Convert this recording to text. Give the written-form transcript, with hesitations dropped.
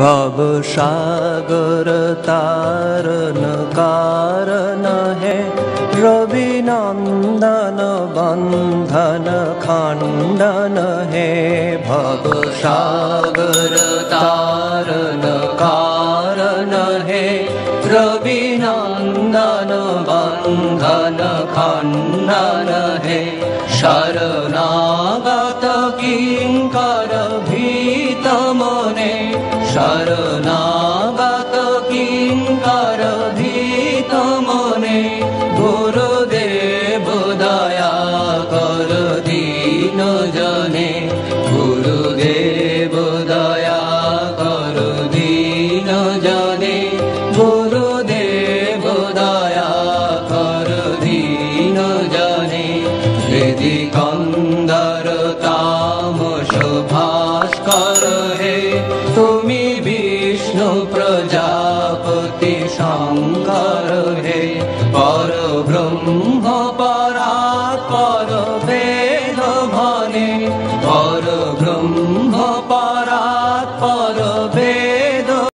भवसागर तारन कारण है रविनंदन बंधन खंडन है। भवसागर तारन कारण है रविनंदन बंधन खंडन है। शरणागत किंकर भीत मने शरणागत किंकर भीत मने गुरुदेव दया कर दीन जने गुरुदेव दया कर दीन जने गुरुदेव दया कर दीन जने। हृदि कंदर तामस भास्कर हे तुमी विष्णु प्रजापति शंकर हे। पर ब्रह्म परात्पर वेद भने पर ब्रह्म